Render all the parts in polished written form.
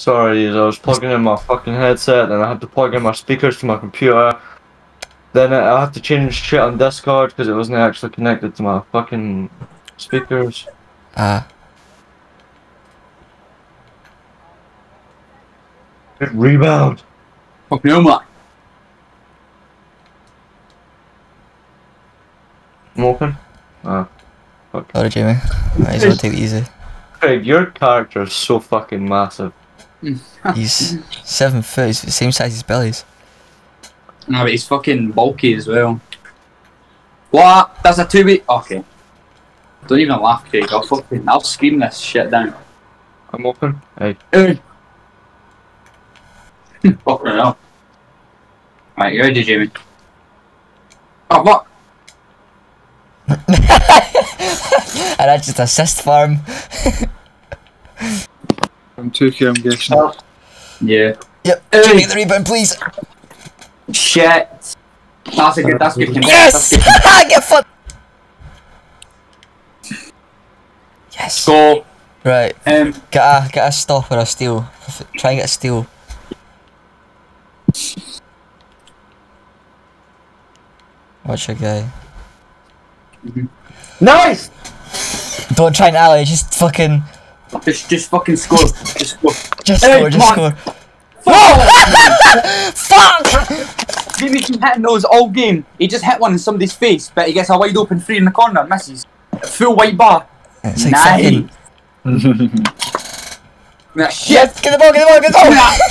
Sorry, I was plugging in my fucking headset, and I had to plug in my speakers to my computer. Then I had to change shit on Discord because it wasn't actually connected to my fucking speakers. Good rebound. Fuck no, man. I'm open. Ah. Fuck. Sorry, Jamie. Might as well take it easy. Craig, your character is so fucking massive. He's 7 foot, he's the same size as Billy's. No, but he's fucking bulky as well. What? That's a 2 week. Okay. Don't even laugh, Craig. I'll scream this shit down. I'm open. Hey. Fucking hell. Right, you ready, Jamie? Oh, fuck! And I just assist for him. I'm 2k, I'm guessing. Yeah. Yep. Make the rebound, please. Shit. That's a good. That's good. Yes. Get fucked. Yes. Go. Right. Get a stop or a steal. Try and get a steal. Watch your guy. Nice. Don't try an alley. Just fucking. Just fucking score. Just score. Just score. Whoa! Fuck! Jimmy's been hitting those all game. He just hit one in somebody's face, but he gets a wide open three in the corner, misses. Full white bar. It's nice. Shit! Yes, get the ball! Get the ball! Get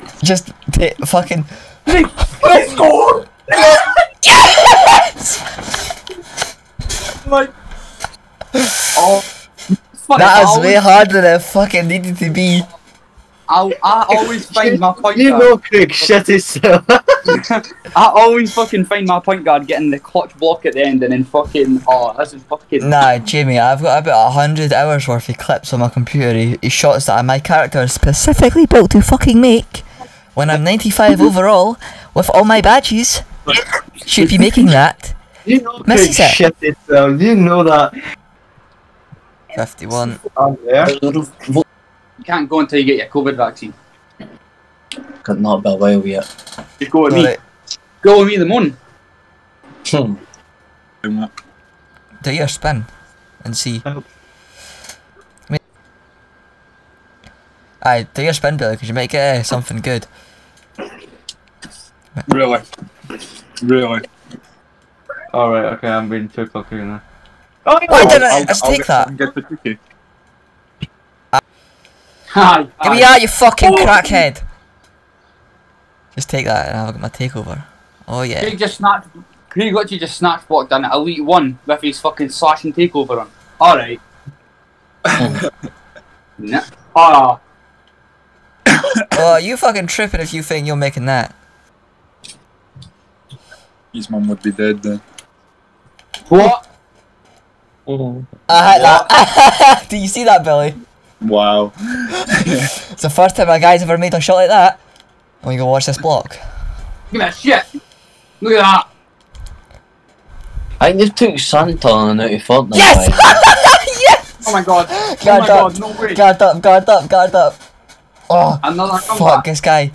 the ball! Just fucking. Let's go! Yes! Like. Oh, that is way harder than it fucking needed to be. I always find my point guard. You know, Craig, shit yourself. I always fucking find my point guard getting the clutch block at the end and then fucking. Oh, this is fucking. Nah, Jamie, I've got about 100 hours worth of clips on my computer. He shots that my character is specifically built to fucking make. When I'm 95 overall, with all my badges, should be making that. You know, Craig, shit yourself. You know that. 51. You can't go until you get your COVID vaccine. Could not be a while yet. Just go with me. Right. Go with me in the morning. Do your spin and see. Aye, do your spin, Billy, because you might get something good. Really? Really? Alright, okay, I'm being too cocky now. Oh, why didn't I just take that? Give me that, you fucking crackhead! Just take that and I'll get my takeover. Oh yeah. Craig just snatched. Craig got you just snatched blocked on Elite 1 with his fucking slashing takeover on. Alright. Nah. Oh. Oh, you fucking tripping if you think you're making that. His mum would be dead then. What? I had that. Do you see that, Billy? Wow. It's the first time a guy's ever made a shot like that. When you go watch this block. Look at that shit. Look at that. I think they took Santa on out of Fortnite. Yes! Yes! Oh my god. Guard up. God, no way. Guard up, guard up, guard up. Oh, another comeback. Fuck this guy.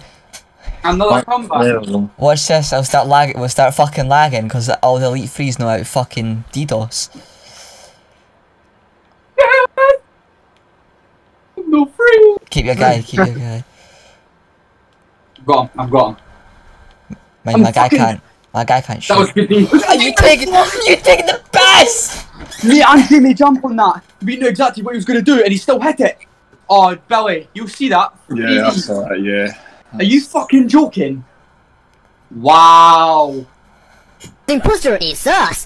Another comeback. Watch this, I'll start lagging. We'll start fucking lagging because all the Elite 3's know how to fucking DDoS. No free. Keep your guy, keep your guy. Got him, I've got him. Man, my guy can't shoot. That was good. You taking the best! Me and Jimmy jump on that. We knew exactly what he was going to do and he still hit it. Oh, Billy, you'll see that. Yeah, I saw that, yeah. Are you fucking joking? Wow. The imposter is us.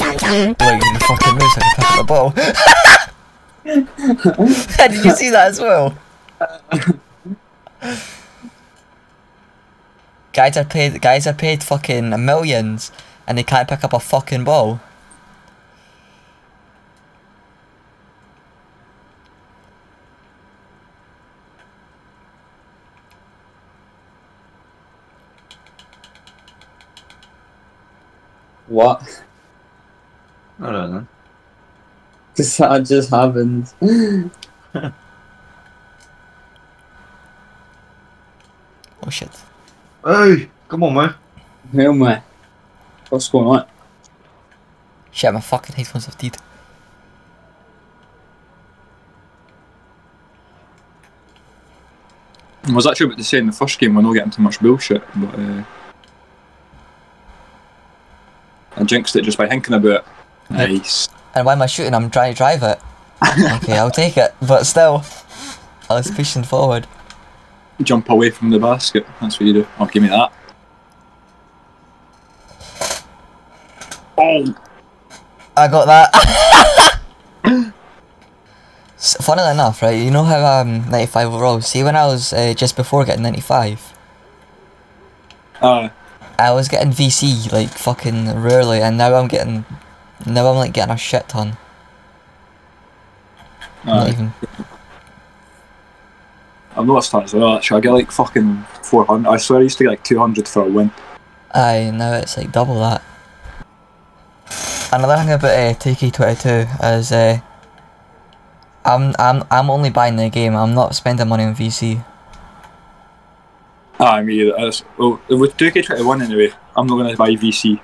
Wait, you fucking lose, I can pick up the ball. Did you see that as well? Guys are paid fucking millions and they can't pick up a fucking ball. What? I don't know. Because that just happened. Oh shit. Hey, come on, man. Hey, man. What's going on? Shit, I fucking hate myself, dude. I was actually about to say in the first game we're not getting too much bullshit, but I jinxed it just by thinking about it. Nice. And why am I shooting? I'm trying to drive it. Okay, I'll take it, but still, I was pushing forward. Jump away from the basket, that's what you do. Oh, give me that. Oh! I got that. Funnily enough, right, you know how I'm 95 overall? See, when I was just before getting 95, I was getting VC like fucking rarely, and now I'm getting, like getting a shit ton. Not even. I've noticed that as well, actually. I get like fucking 400. I swear I used to get like 200 for a win. Aye, now it's like double that. Another thing about TK22 is I'm only buying the game. I'm not spending money on VC. Ah, me either. Well, with 2K21 anyway, I'm not gonna buy VC.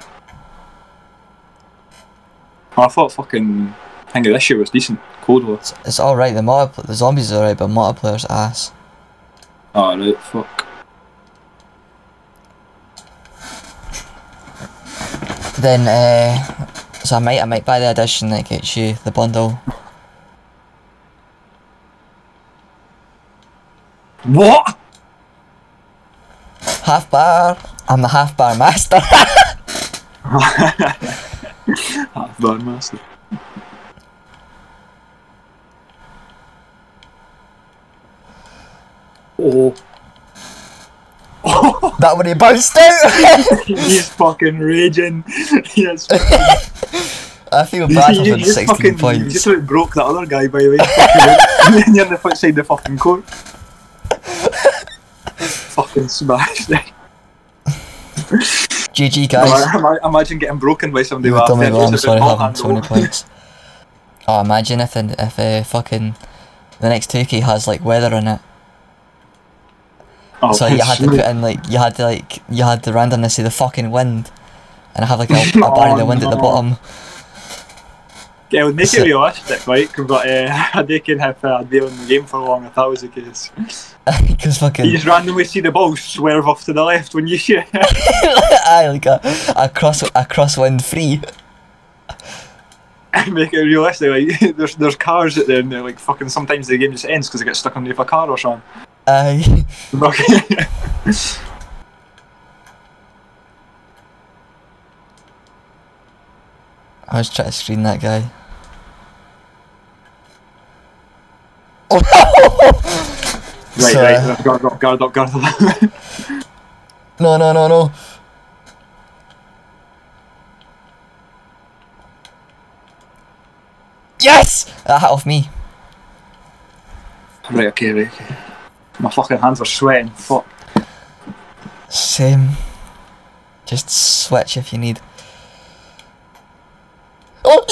I thought fucking Hangar this year was decent. Cold War. It's all right. The zombies are alright, but multiplayer's ass. Ah, right, fuck. Then so I might buy the edition that gets you the bundle. What? Half bar. I'm the half bar master. Half bar master. Oh. That when he bounced out. He's fucking raging. Yes. I feel bad for 16 fucking points. You just like broke that other guy by the way. And then you're on the side of the fucking court. Fucking smashed it. GG guys. No, imagine getting broken by somebody. You told me wrong, I'm sorry, having 20 points. Oh, imagine if fucking the next 2K has like weather in it. Oh, so you had to put in like you had to randomness of the fucking wind, and have like a bar of the wind at the bottom. Yeah, it would make it realistic, right? But I reckon if I'd been in the game for long, if that was the case, because fucking you just randomly see the ball swerve off to the left when you shoot. Aye, like a crosswind free. Make it realistic. Like there's cars out there, and like fucking sometimes the game just ends because it gets stuck underneath a car or something. Aye. I was trying to screen that guy. Oh no! Right, so, right, guard up. No. Yes! That hat off me. Right, okay. My fucking hands are sweating, fuck. Same. Just switch if you need. Oh,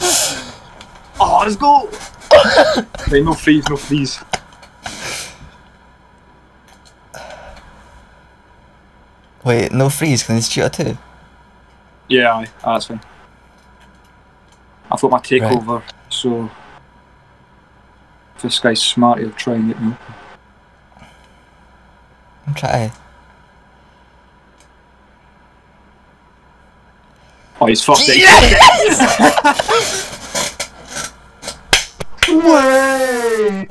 yes! Oh, let's go! Right, no freeze. Wait, no freeze? Can they shoot at two? Yeah, aye, that's fine. I've got my takeover, right. So... This guy's smart, he'll try and get me open. I'm trying. Oh, he's fucked it. Yes! Way!